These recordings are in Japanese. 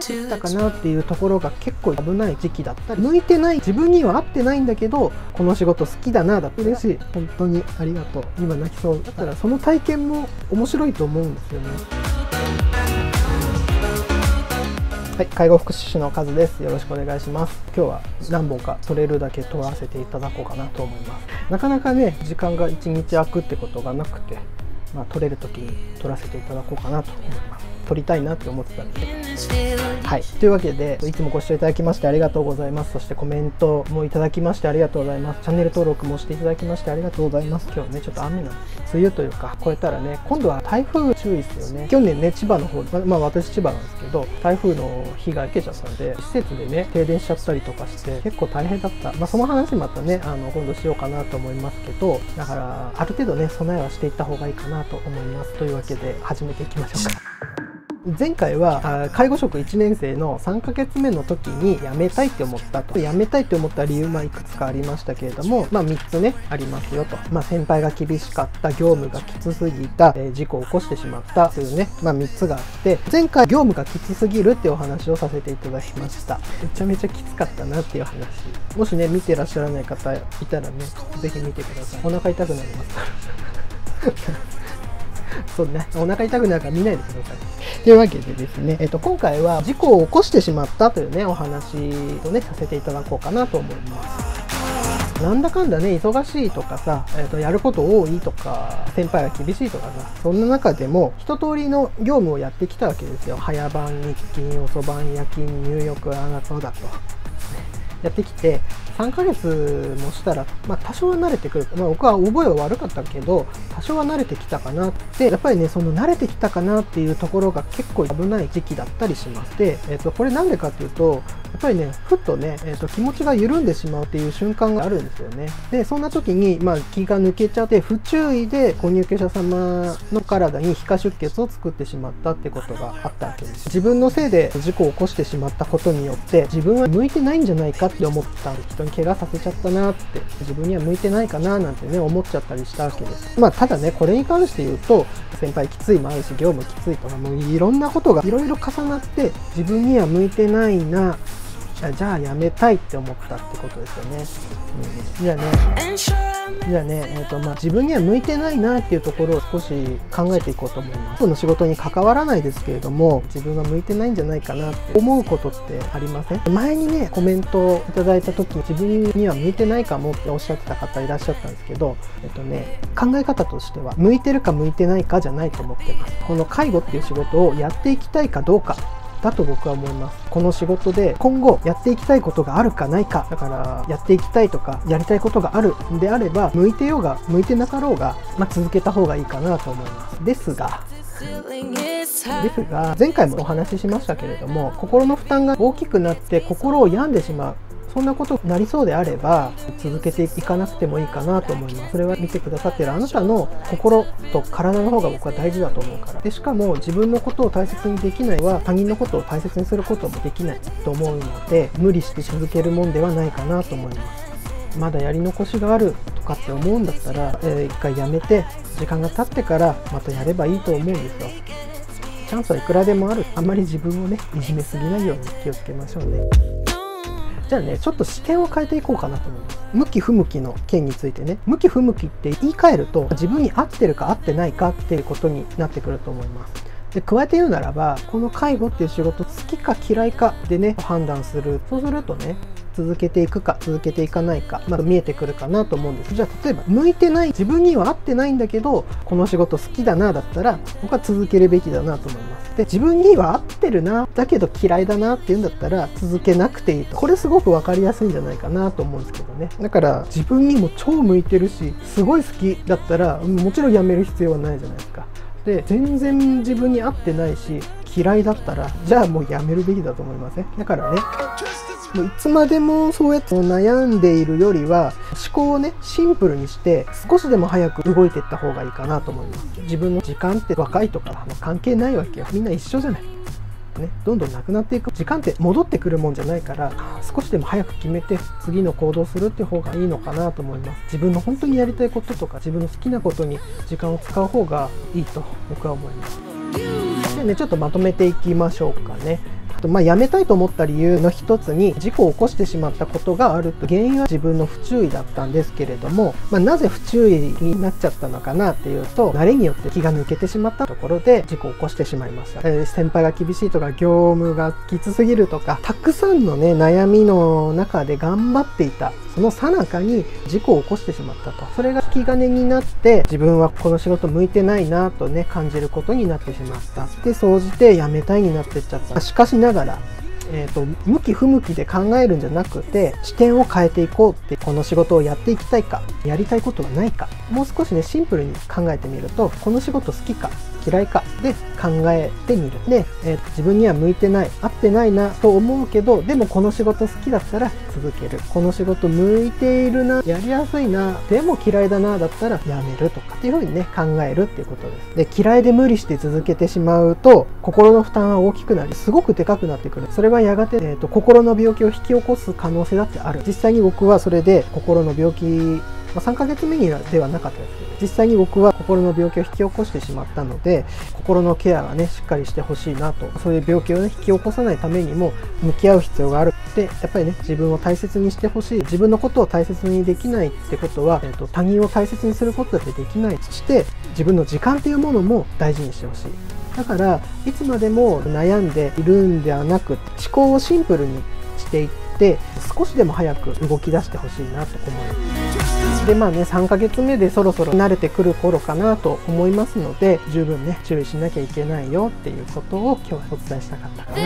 ってたかなっていうところが結構危ない時期だったり、向いてない、自分には合ってないんだけどこの仕事好きだなだって、嬉しい、本当にありがとう、今泣きそうだから、その体験も面白いと思うんですよね。はい、介護福祉士のカズです。よろしくお願いします。今日は何本か取れるだけ取らせていただこうかなと思います。なかなかね、時間が1日空くってことがなくて、まあ、取れる時に取らせていただこうかなと思います。取りたいなって思ってたんですけど。はい、というわけで、いつもご視聴いただきましてありがとうございます。そしてコメントもいただきましてありがとうございます。チャンネル登録もしていただきましてありがとうございます。今日ね、ちょっと雨なんで、梅雨というか、超えたらね、今度は台風注意ですよね。去年ね、千葉の方、まあ私千葉なんですけど、台風の被害受けちゃったんで、施設でね、停電しちゃったりとかして、結構大変だった。まあその話またね、今度しようかなと思いますけど、だから、ある程度ね、備えはしていった方がいいかなと思います。というわけで、始めていきましょうか。前回は介護職1年生の3ヶ月目の時に辞めたいって思ったと。辞めたいって思った理由、まあいくつかありましたけれども、まあ3つね、ありますよと。まあ先輩が厳しかった、業務がきつすぎた、事故を起こしてしまったというね、まあ3つがあって、前回業務がきつすぎるってお話をさせていただきました。めちゃめちゃきつかったなっていう話。もしね、見てらっしゃらない方いたらね、ぜひ見てください。お腹痛くなりますから。そうね、お腹痛くなるから見ないでください。というわけでですね、今回は事故を起こしてしまったというね、お話をね、させていただこうかなと思います。なんだかんだね、忙しいとかさ、やること多いとか、先輩が厳しいとかさ、そんな中でも一通りの業務をやってきたわけですよ。早番、日勤、遅番、夜勤、入浴、ああだそうだとやってきて、3ヶ月もしたら、まあ、多少は慣れてくる。まあ、僕は覚えは悪かったけど、多少は慣れてきたかなって、やっぱりね、その慣れてきたかなっていうところが結構危ない時期だったりします。で、これなんでかっていうと、やっぱりね、ふっとね、気持ちが緩んでしまうっていう瞬間があるんですよね。で、そんな時に、まあ、気が抜けちゃって、不注意で、ご入居者様の体に皮下出血を作ってしまったってことがあったわけです。自分のせいで事故を起こしてしまったことによって、自分は向いてないんじゃないかって思った人に怪我させちゃったなって、自分には向いてないかななんてね、思っちゃったりしたわけです。まあ、ただね、これに関して言うと、先輩きついもあるし、業務きついとか、もういろんなことがいろいろ重なって、自分には向いてないな、じゃあ辞めたいって思ったってことですよね。じゃあね、まあ、自分には向いてないなっていうところを少し考えていこうと思います。その仕事に関わらないですけれども、自分が向いてないんじゃないかなって思うことってありません？前にね、コメントをいただいた時、自分には向いてないかもっておっしゃってた方いらっしゃったんですけど、考え方としては向いてるか向いてないかじゃないと思ってます。この介護っていう仕事をやっていきたいかどうかだと僕は思います。この仕事で今後やっていきたいことがあるかないか、だからやっていきたいとかやりたいことがあるんであれば、向いてようが向いてなかろうが、まあ、続けた方がいいかなと思います。ですが前回もお話ししましたけれども、心の負担が大きくなって心を病んでしまう、そんなことになりそうであれば、続けていかなくてもいいかなと思います。それは見てくださってるあなたの心と体の方が僕は大事だと思うから。で、しかも自分のことを大切にできないは、他人のことを大切にすることもできないと思うので、無理して続けるもんではないかなと思います。まだやり残しがあるとかって思うんだったら、一回やめて、時間が経ってからまたやればいいと思うんですよ。チャンスはいくらでもある。あんまり自分をね、いじめすぎないように気をつけましょうね。じゃあね、ちょっと視点を変えていこうかなと思います。向き不向きの件についてね、向き不向きって言い換えると、自分に合ってるか合ってないかっていうことになってくると思います。で、加えて言うならば、この介護っていう仕事好きか嫌いかでね、判断する。そうするとね、続けていくか続けていかないか、まあ、見えてくるかなと思うんです。じゃあ例えば向いてない、自分には合ってないんだけどこの仕事好きだなだったら、僕は続けるべきだなと思います。で、自分には合ってるなだけど嫌いだなっていうんだったら、続けなくていいと。これすごく分かりやすいんじゃないかなと思うんですけどね。だから自分にも超向いてるし、すごい好きだったら、もちろんやめる必要はないじゃないですか。で、全然自分に合ってないし嫌いだったら、じゃあもうやめるべきだと思いません？だからね、もういつまでもそうやって悩んでいるよりは、思考をね、シンプルにして少しでも早く動いていった方がいいかなと思います。自分の時間って若いとか関係ないわけよ。みんな一緒じゃないね。どんどんなくなっていく。時間って戻ってくるもんじゃないから、少しでも早く決めて次の行動するって方がいいのかなと思います。自分の本当にやりたいこととか、自分の好きなことに時間を使う方がいいと僕は思います。でね、ちょっとまとめていきましょうかね。辞めたいと思った理由の一つに事故を起こしてしまったことがあると、原因は自分の不注意だったんですけれども、なぜ不注意になっちゃったのかなっていうと、慣れによって気が抜けてしまったところで事故を起こしてしまいました。先輩が厳しいとか、業務がきつすぎるとか、たくさんのね悩みの中で頑張っていたその最中に事故を起こしてしまったと、それが引き金になって自分はこの仕事向いてないなとね感じることになってしまった。で総じて辞めたいになってっちゃった。しかしながら向き不向きで考えるんじゃなくて、視点を変えていこうって、この仕事をやっていきたいか、やりたいことがないか、もう少しねシンプルに考えてみると、この仕事好きか嫌いかで考えてみる。で、自分には向いてない、合ってないなと思うけど、でもこの仕事好きだったら続ける、この仕事向いているな、やりやすいな、でも嫌いだなだったらやめるとかっていう風にね考えるっていうことです。で嫌いで無理して続けてしまうと、心の負担は大きくなりすごくでかくなってくる。それはやがて、心の病気を引き起こす可能性だってある。実際に僕はそれで心の病気、3ヶ月目にはではなかったですけど、実際に僕は心の病気を引き起こしてしまったので、心のケアがねしっかりしてほしいなと、そういう病気をね引き起こさないためにも向き合う必要がある。でやっぱりね自分を大切にしてほしい、自分のことを大切にできないってことは、他人を大切にすることだってできない。そして自分の時間っていうものも大事にしてほしい。だからいつまでも悩んでいるんではなく、思考をシンプルにしていって少しでも早く動き出してほしいなと思います。で3ヶ月目でそろそろ慣れてくる頃かなと思いますので、十分ね注意しなきゃいけないよっていうことを今日はお伝えしたかったかな。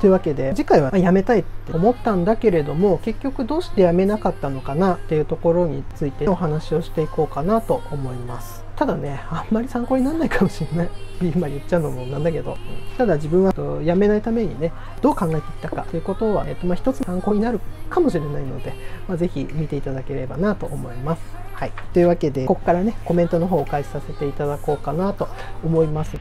というわけで次回は辞めたいって思ったんだけれども、結局どうして辞めなかったのかなっていうところについてお話をしていこうかなと思います。ただねあんまり参考にならないかもしれない今言っちゃうのもなんだけど、ただ自分は辞めないためにねどう考えていったかということは、一つ参考になるかもしれないので、是非見ていただければなと思います。はい、というわけでここからねコメントの方を返しさせていただこうかなと思います。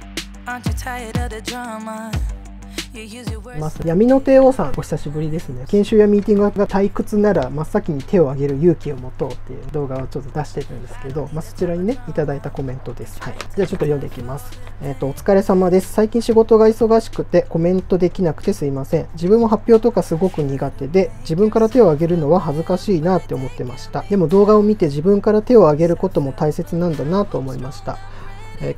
闇の帝王さん、お久しぶりですね。研修やミーティングが退屈なら真っ先に手を挙げる勇気を持とうっていう動画をちょっと出してるんですけど、そちらにねいただいたコメントです。はい、じゃあちょっと読んでいきます。お疲れ様です。最近仕事が忙しくてコメントできなくてすいません。自分も発表とかすごく苦手で、自分から手を挙げるのは恥ずかしいなって思ってました。でも動画を見て自分から手を挙げることも大切なんだなと思いました。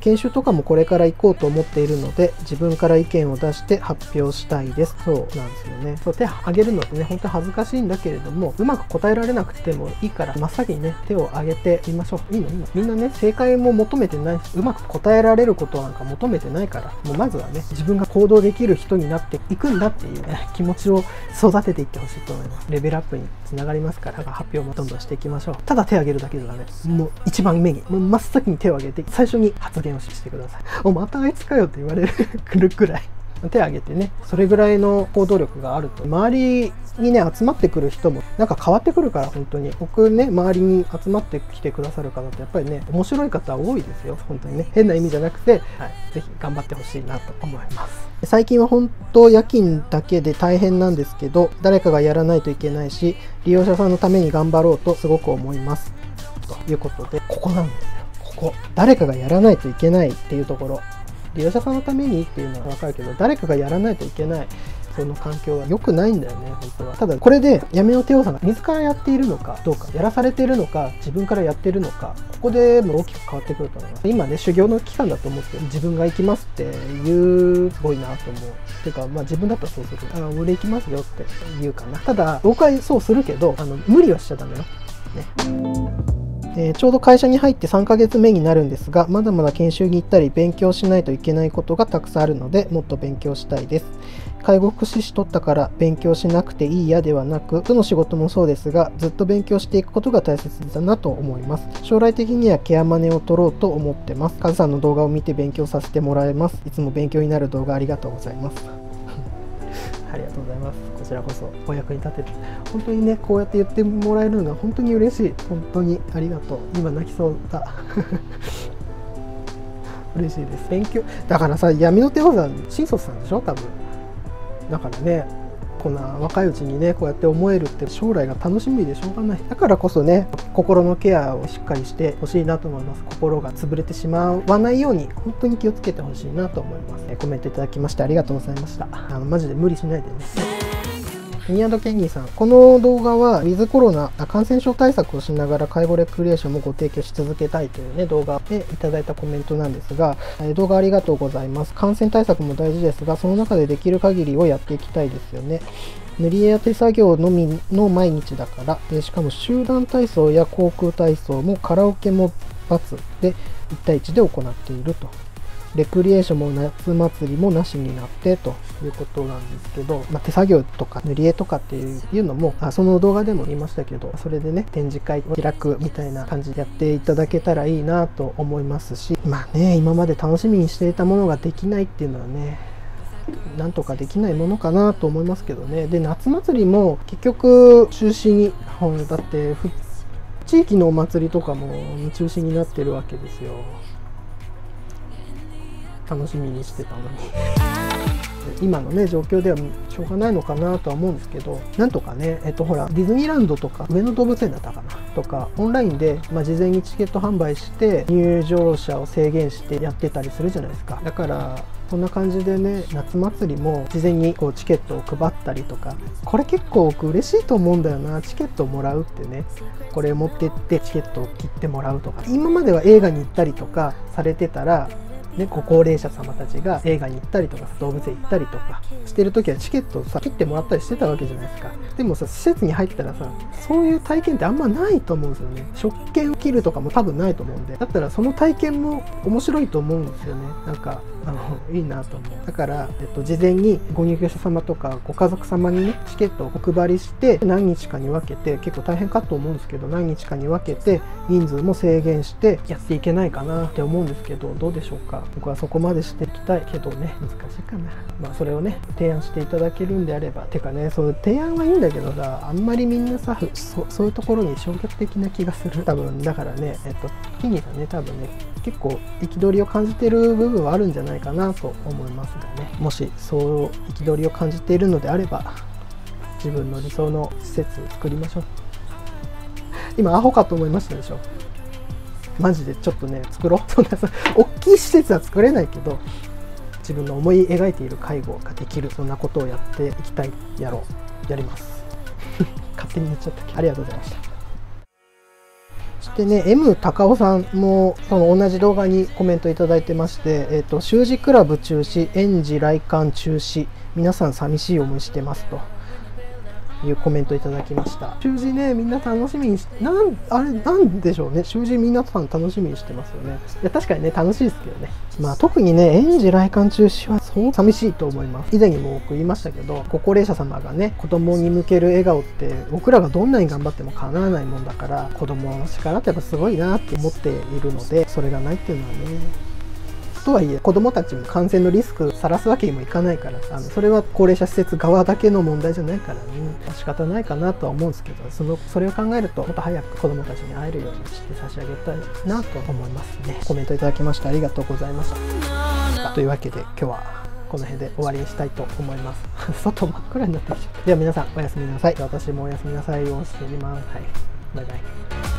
研修とかもこれから行こうと思っているので、自分から意見を出して発表したいです。そうなんですよね。そう、手を挙げるのってね本当恥ずかしいんだけれども、うまく答えられなくてもいいから真っ先にね手を挙げてみましょう。いいのいいの、みんなね正解も求めてないし、うまく答えられることなんか求めてないから、もうまずはね自分が行動できる人になっていくんだっていう、ね、気持ちを育てていってほしいと思います。レベルアップにつながりますから、発表もどんどんしていきましょう。ただ手を挙げるだけじゃダメ。もう一番目にもう真っ先に手を挙げて最初に発言をしてください。おまたあいつかよって言われるくらい手を挙げてね、それぐらいの行動力があると周りにね集まってくる人もなんか変わってくるから、本当に僕ね周りに集まってきてくださる方ってやっぱりね面白い方多いですよ。本当にね変な意味じゃなくて、是非頑張ってほしいなと思います。最近は本当夜勤だけで大変なんですけど、誰かがやらないといけないし、利用者さんのために頑張ろうとすごく思いますということで、ここなんですよ。誰かがやらないといけないっていうところ、利用者さんのためにっていうのは分かるけど、誰かがやらないといけないその環境は良くないんだよね本当は。ただこれで闇の帝王さんが自らやっているのかどうか、やらされているのか自分からやっているのか、ここでもう大きく変わってくると思います。今ね修行の期間だと思って自分が行きますって言う、すごいなと思う。てか自分だったらそうする、俺行きますよって言うかな。ただ僕はそうするけど、無理はしちゃダメよね。ちょうど会社に入って3ヶ月目になるんですが、まだまだ研修に行ったり勉強しないといけないことがたくさんあるので、もっと勉強したいです。介護福祉士取ったから勉強しなくていいやではなく、どの仕事もそうですがずっと勉強していくことが大切だなと思います。将来的にはケアマネを取ろうと思ってます。カズさんの動画を見て勉強させてもらえます。いつも勉強になる動画ありがとうございます。ありがとうございます。こちらこそお役に立てて、本当にねこうやって言ってもらえるのが本当に嬉しい。本当にありがとう。今泣きそうだ嬉しいです。勉強だからさ、闇の帝王さん新卒さんでしょ多分。だからねこんな若いうちにねこうやって思えるって将来が楽しみでしょうがない。だからこそね、心のケアをしっかりしてほしいなと思います。心が潰れてしまわないように本当に気をつけてほしいなと思います。コメントいただきましてありがとうございました。マジで無理しないでね。宮戸ケンギーさん、この動画はウィズコロナ感染症対策をしながら介護レクリエーションもご提供し続けたいという、ね、動画でいただいたコメントなんですが、動画ありがとうございます。感染対策も大事ですが、その中でできる限りをやっていきたいですよね。塗り絵や手作業のみの毎日だから、しかも集団体操や航空体操もカラオケもバツで1対1で行っていると。レクリエーションも夏祭りもなしになってということなんですけど、手作業とか塗り絵とかっていうのもその動画でも言いましたけど、それでね展示会を開くみたいな感じでやっていただけたらいいなと思いますし、今まで楽しみにしていたものができないっていうのはね、なんとかできないものかなと思いますけどね。で、夏祭りも結局中止に、だって地域のお祭りとかも中止になってるわけですよ。楽しみにしてたのに今のね状況ではしょうがないのかなとは思うんですけど、なんとかね、ほらディズニーランドとか上野動物園だったかなとか、オンラインで、事前にチケット販売して入場者を制限してやってたりするじゃないですか。だからこんな感じでね、夏祭りも事前にこうチケットを配ったりとか、これ結構僕嬉しいと思うんだよな。チケットをもらうってね、これ持ってってチケットを切ってもらうとか、今までは映画に行ったりとかされてたらね、ご高齢者様たちが映画に行ったりとか動物園行ったりとかしてる時はチケットを切ってもらったりしてたわけじゃないですか。でもさ、施設に入ったらさ、そういう体験ってあんまないと思うんですよね。食券を切るとかも多分ないと思うんで、だったらその体験も面白いと思うんですよね。なんかいいなと思う。だから、事前にご入居者様とかご家族様にねチケットをお配りして、何日かに分けて、結構大変かと思うんですけど、何日かに分けて人数も制限してやっていけないかなって思うんですけど、どうでしょうか。僕はそこまでしていきたいけどね、難しいかな。それをね提案していただけるんであれば、てかね、そういう提案はいいんだけどさ、あんまりみんなさ そういうところに消極的な気がする。多分だからね、ケンギーさんね、多分ね結構憤りを感じてる部分はあるんじゃないかなと思いますがね、もしそう憤りを感じているのであれば、自分の理想の施設を作りましょう。今アホかと思いましたでしょ。マジでちょっとね作ろう。そんな大きい施設は作れないけど、自分の思い描いている介護ができる、そんなことをやっていきたい。やります勝手に言っちゃったっけ。ありがとうございました。そしてね、 M 高尾さんもその同じ動画にコメントいただいてまして、習字クラブ中止、園児来館中止、皆さん寂しい思いしてますというコメントいただきました。習字ね、みんな楽しみにあれなんでしょうね。習字皆さん楽しみにしてますよね。いや確かにね楽しいですけどね、特にね園児来館中止はそう寂しいと思います。以前にも僕言いましたけど、ご高齢者様がね子供に向ける笑顔って僕らがどんなに頑張っても叶わないもんだから、子供の力ってやっぱすごいなって思っているので、それがないっていうのはね、とはいえ子どもたちも感染のリスクをさらすわけにもいかないから、それは高齢者施設側だけの問題じゃないからね、仕方ないかなとは思うんですけど、それを考えるともっと早く子どもたちに会えるようにして差し上げたいなと思いますね。コメントいただきましてありがとうございました。というわけで今日はこの辺で終わりにしたいと思います。外真っ暗になってきちゃった。では皆さんおやすみなさい。私もおやすみなさいをしております。はい、バイバイ。